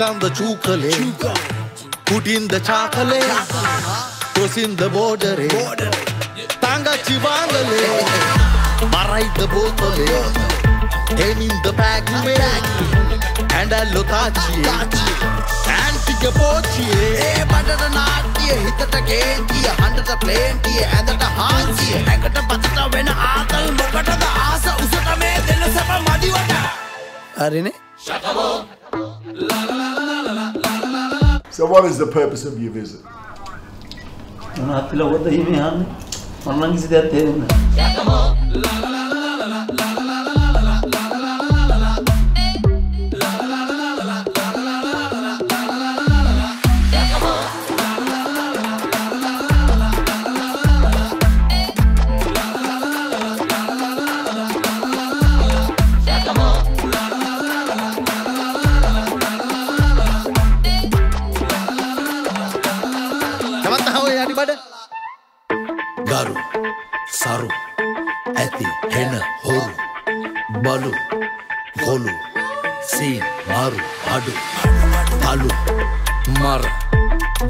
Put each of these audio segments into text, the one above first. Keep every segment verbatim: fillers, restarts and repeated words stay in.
down the chukale, put in the chakale, cross in the border, tanga chivangale, marai the botale, aim in the bag, and a lotachi, and pick a pochi, eh, but at an art, hit at a gate, a hundred a plenty, and at a hansi, I got a patata when a atal, mokata the asa, usatame, then a sapa madiwata. Arine? Shakabo. So what is the purpose of your visit? Garu, Saru, Ati, Henna, Horu, Balu, Golu, Seen, Maru, Adu, Talu, Mara,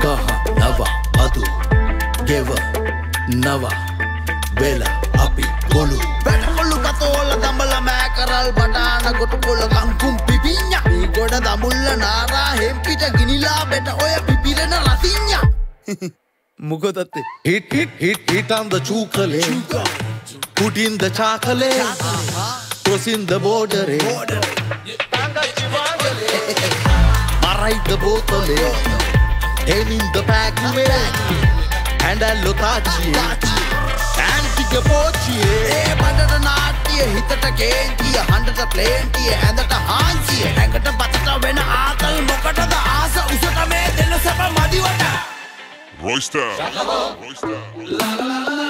Gaha, Nava, Adu, Geva, Nava, Vela, Api, Golu. Veda Golu Katola, Dambala, Makaral, Batana, Gotukola, Kankum, Pipinya, Goda, Damulla, Nara, Hempita, Ginila, Beta, Oya, Pipirena, Latinya. Mugodate. Hit, hit, hit, hit on the chukale, put in the chakale, cross in the border, tanga chivangale, marai the botale, aim in the bag, and a lotachi, and pick a pochi, eh, but at a nati, hit at a gate, a hundred a plenty, and at a hansi, and at a patata when a atal, mokata the asa, usatame, then a sapa madiwata. Royster. Royster.